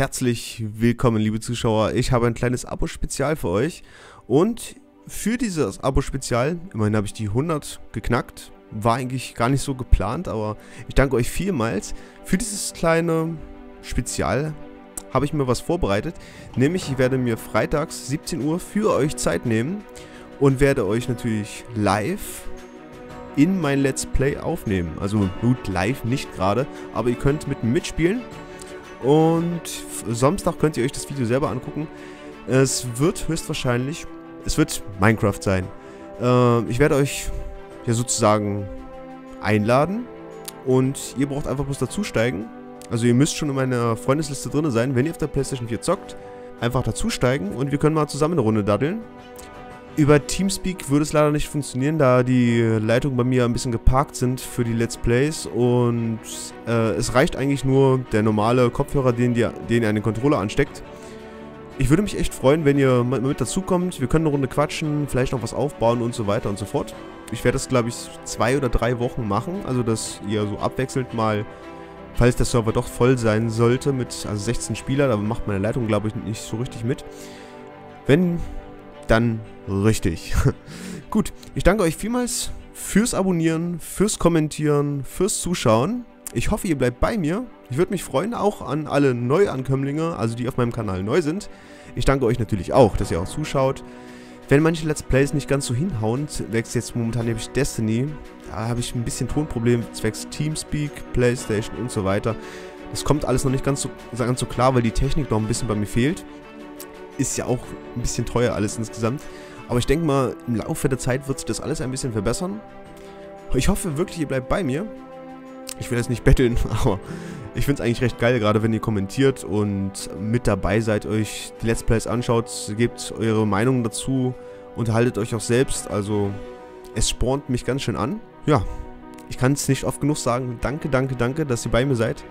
Herzlich willkommen, liebe Zuschauer. Ich habe ein kleines Abo-Spezial für euch. Und für dieses Abo-Spezial, immerhin habe ich die 100 geknackt. War eigentlich gar nicht so geplant, aber ich danke euch vielmals. Für dieses kleine Spezial habe ich mir was vorbereitet. Nämlich, ich werde mir freitags 17 Uhr für euch Zeit nehmen und werde euch natürlich live in mein Let's Play aufnehmen. Also gut, live nicht gerade, aber ihr könnt mitspielen. Und Samstag könnt ihr euch das Video selber angucken. Es wird Minecraft sein. Ich werde euch ja sozusagen einladen und ihr braucht einfach bloß dazusteigen. Also ihr müsst schon in meiner Freundesliste drin sein, wenn ihr auf der Playstation 4 zockt. Einfach dazusteigen und wir können mal zusammen eine Runde daddeln. Über TeamSpeak würde es leider nicht funktionieren, da die Leitungen bei mir ein bisschen geparkt sind für die Let's Plays und es reicht eigentlich nur der normale Kopfhörer, den ihr an den Controller ansteckt. Ich würde mich echt freuen, wenn ihr mit dazukommt. Wir können eine Runde quatschen, vielleicht noch was aufbauen und so weiter und so fort. Ich werde das, glaube ich, 2 oder 3 Wochen machen, also dass ihr so abwechselnd mal, falls der Server doch voll sein sollte mit also 16 Spielern, da macht meine Leitung, glaube ich, nicht so richtig mit. Wenn... dann richtig. Gut, ich danke euch vielmals fürs Abonnieren, fürs Kommentieren, fürs Zuschauen. Ich hoffe, ihr bleibt bei mir. Ich würde mich freuen, auch an alle Neuankömmlinge, also die auf meinem Kanal neu sind. Ich danke euch natürlich auch, dass ihr auch zuschaut. Wenn manche Let's Plays nicht ganz so hinhauen, zwecks jetzt momentan habe ich Destiny, da habe ich ein bisschen Tonproblem, zwecks TeamSpeak, Playstation und so weiter. Das kommt alles noch nicht ganz so klar, weil die Technik noch ein bisschen bei mir fehlt. Ist ja auch ein bisschen teuer alles insgesamt. Aber ich denke mal, im Laufe der Zeit wird sich das alles ein bisschen verbessern. Ich hoffe wirklich, ihr bleibt bei mir. Ich will jetzt nicht betteln, aber ich finde es eigentlich recht geil, gerade wenn ihr kommentiert und mit dabei seid, euch die Let's Plays anschaut, gebt eure Meinung dazu, unterhaltet euch auch selbst. Also es spornt mich ganz schön an. Ja, ich kann es nicht oft genug sagen. Danke, danke, danke, dass ihr bei mir seid.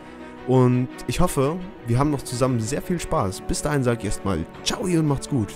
Und ich hoffe, wir haben noch zusammen sehr viel Spaß. Bis dahin sage ich erstmal ciao und macht's gut.